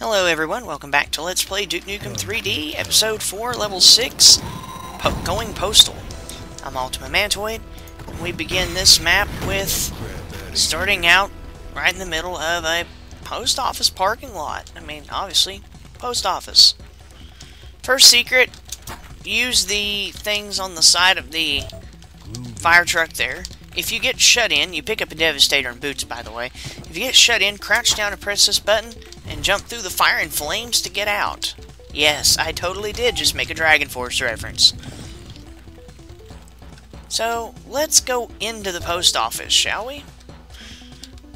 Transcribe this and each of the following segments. Hello everyone, welcome back to Let's Play Duke Nukem 3D, Episode 4, Level 6, Going Postal. I'm Altima Mantoid, and we begin this map with starting out right in the middle of a post office parking lot. I mean, obviously, post office. First secret, use the things on the side of the fire truck there. If you get shut in, you pick up a Devastator and boots, by the way. If you get shut in, crouch down and press this button, and jump through the fire and flames to get out. Yes, I totally did just make a Dragon Force reference. So, let's go into the post office, shall we?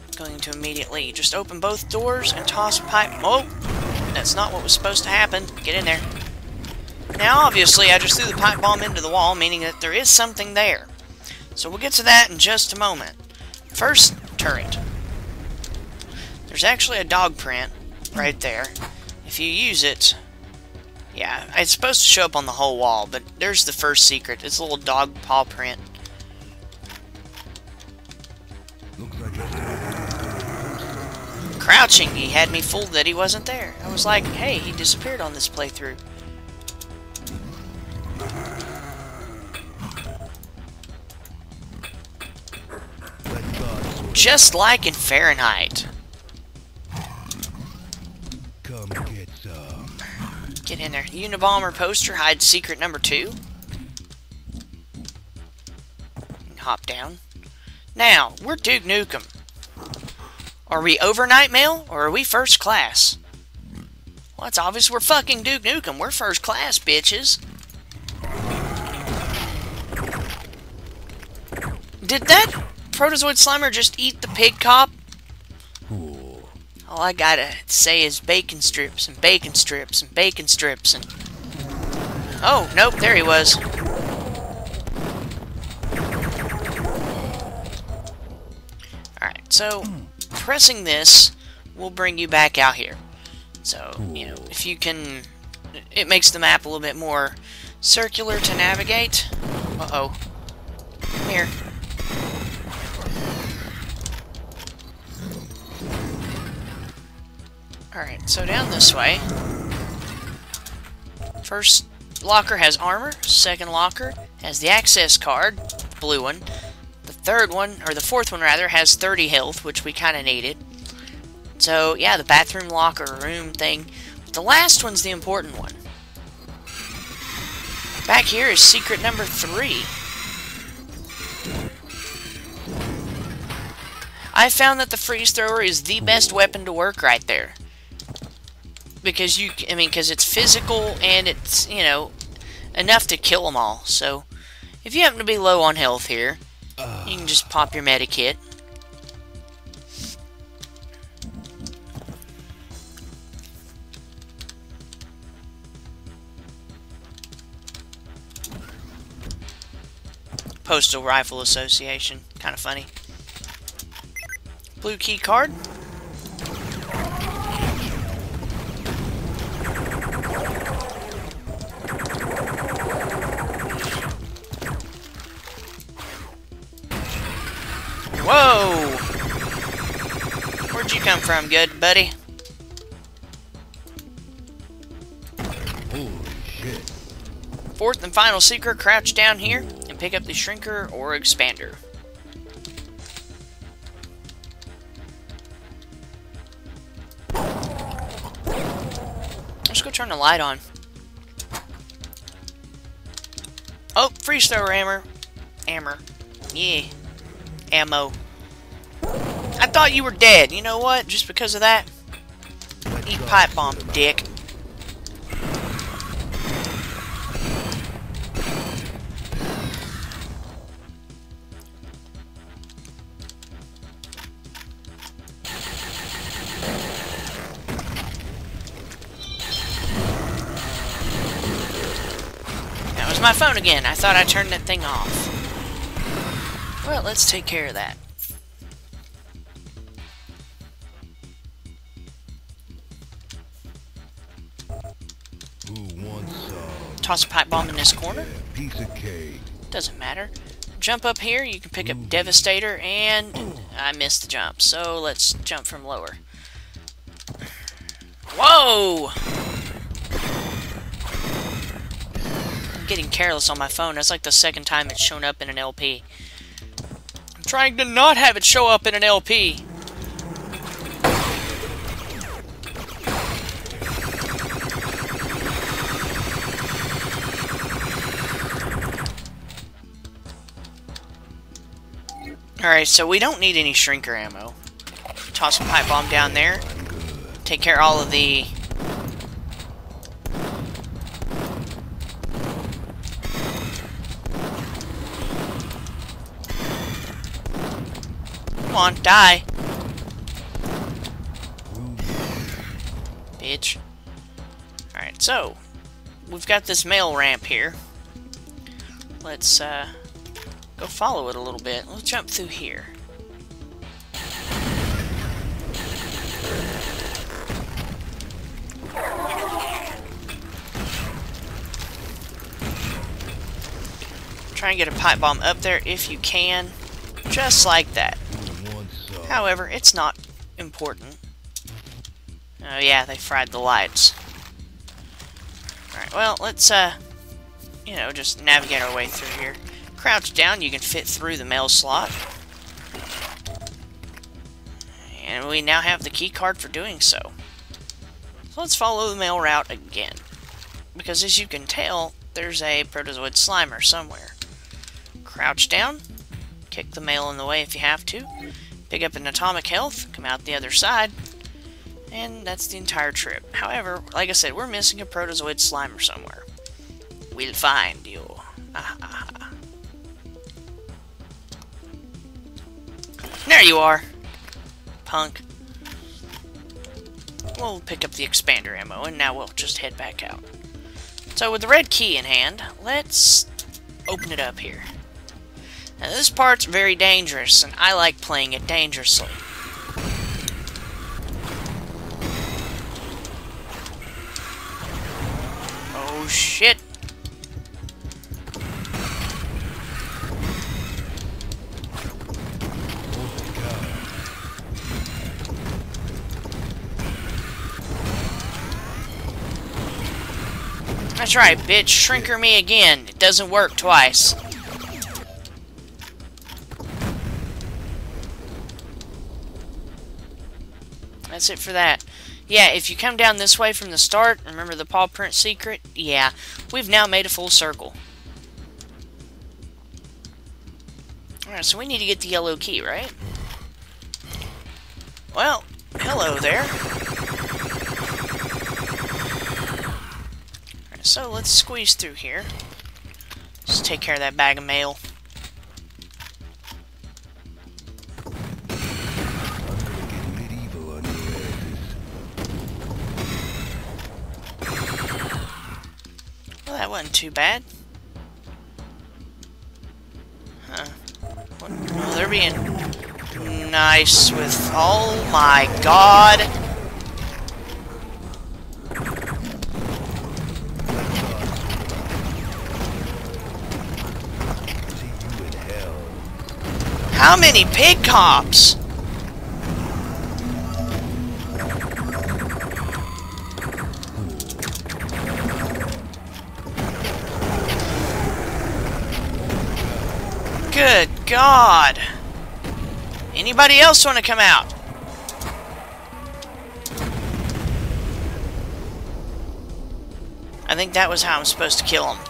I'm going to immediately just open both doors and toss pipe... Oh! That's not what was supposed to happen. Get in there. Now, obviously, I just threw the pipe bomb into the wall, meaning that there is something there. So we'll get to that in just a moment. First, turret. There's actually a dog print right there. If you use it... Yeah, it's supposed to show up on the whole wall, but there's the first secret. It's a little dog paw print. Crouching, he had me fooled that he wasn't there. I was like, hey, he disappeared on this playthrough. Just like in Fahrenheit. Come get some. Get in there. Unabomber poster hides secret number 2. And hop down. Now, we're Duke Nukem. Are we overnight mail or are we first class? Well, it's obvious we're fucking Duke Nukem. We're first class, bitches. Did that Protozoid Slimer just eat the pig cop? Ooh. All I gotta say is bacon strips and bacon strips and bacon strips and... Oh, nope, there he was. Alright, so pressing this will bring you back out here. So, you know, if you can... It makes the map a little bit more circular to navigate. Uh-oh. Come here. Alright, so down this way. First locker has armor. Second locker has the access card, the blue one. The third one, or the fourth one rather, has 30 health, which we kind of needed. So, yeah, the bathroom locker room thing. But the last one's the important one. Back here is secret number 3. I found that the freeze thrower is the best weapon to work right there. Because because it's physical and it's, you know, enough to kill them all. So, if you happen to be low on health here, you can just pop your medikit. Postal Rifle Association. Kind of funny. Blue key card. Whoa! Where'd you come from, good buddy? Holy shit. Fourth and final secret, crouch down here and pick up the shrinker or expander. Let's go turn the light on. Oh, freeze thrower hammer. Hammer. Yeah. Ammo. I thought you were dead. You know what? Just because of that, eat pipe bomb, dick. That was my phone again. I thought I turned that thing off. Well, let's take care of that. Who wants some? Toss a pipe bomb in this corner. Yeah, piece of cake. Doesn't matter. Jump up here, you can pick up Devastator, and I missed the jump, so let's jump from lower. Whoa! I'm getting careless on my phone. That's like the second time it's shown up in an LP. I'm trying to not have it show up in an LP. Alright, so we don't need any shrinker ammo. Toss a pipe bomb down there. Take care of all of the... Come on, die. Bitch. Alright, so we've got this mail ramp here. Let's, go follow it a little bit. Let's jump through here. Try and get a pipe bomb up there if you can. Just like that. However, it's not important. Oh yeah, they fried the lights. Alright, well, let's, you know, just navigate our way through here. Crouch down, you can fit through the mail slot. And we now have the key card for doing so. So let's follow the mail route again. Because as you can tell, there's a protozoid Slimer somewhere. Crouch down, kick the mail in the way if you have to, pick up an atomic health, come out the other side, and that's the entire trip. However, like I said, we're missing a protozoid Slimer somewhere. We'll find you. There you are, punk. We'll pick up the expander ammo, and now we'll just head back out. So with the red key in hand, let's open it up here. Now this part's very dangerous, and I like playing it dangerously. Oh shit! That's right, bitch. Shrinker me again. It doesn't work twice. That's it for that. Yeah, if you come down this way from the start, remember the paw print secret? Yeah, we've now made a full circle. Alright, so we need to get the yellow key, right? Well, hello there. So let's squeeze through here. Just take care of that bag of mail. Well, that wasn't too bad. Huh. Oh, they're being nice with... Oh my god! How many pig cops? Good God! Anybody else want to come out? I think that was how I'm supposed to kill him.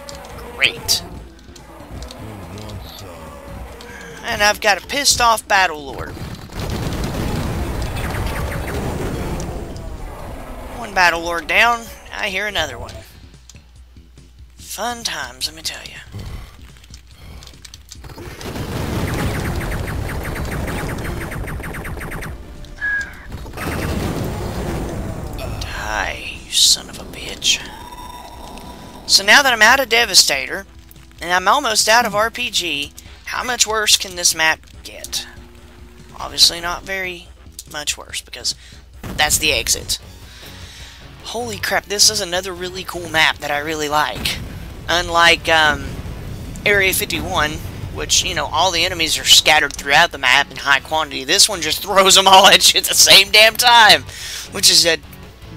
Great. And I've got a pissed off battle lord. One battle lord down, I hear another one. Fun times, let me tell you. Die, you son of a bitch. So now that I'm out of Devastator, and I'm almost out of RPG, how much worse can this map get? Obviously not very much worse, because that's the exit. Holy crap, this is another really cool map that I really like. Unlike Area 51, which, you know, all the enemies are scattered throughout the map in high quantity, this one just throws them all at you at the same damn time, which is a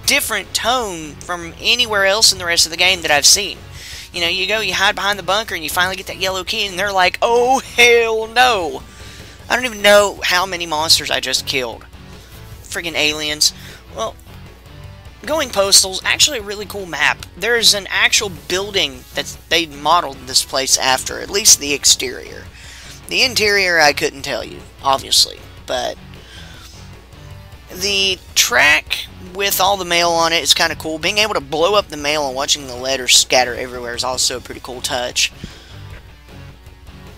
different tone from anywhere else in the rest of the game that I've seen. You know, you go, you hide behind the bunker, and you finally get that yellow key, and they're like, oh, hell no! I don't even know how many monsters I just killed. Friggin' aliens. Well, Going Postal's actually a really cool map. There's an actual building that they modeled this place after, at least the exterior. The interior, I couldn't tell you, obviously, but the track with all the mail on it is kind of cool. Being able to blow up the mail and watching the letters scatter everywhere is also a pretty cool touch.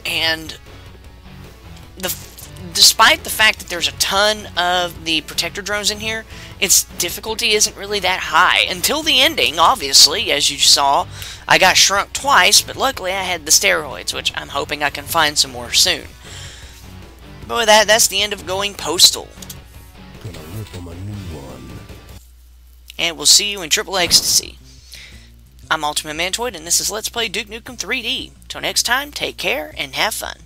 And despite the fact that there's a ton of the Protector Drones in here, its difficulty isn't really that high. Until the ending, obviously, as you saw, I got shrunk twice, but luckily I had the steroids, which I'm hoping I can find some more soon. But with that, that's the end of Going Postal. And we'll see you in Triple Ecstasy. I'm Altima Mantoid, and this is Let's Play Duke Nukem 3D. Till next time, take care and have fun.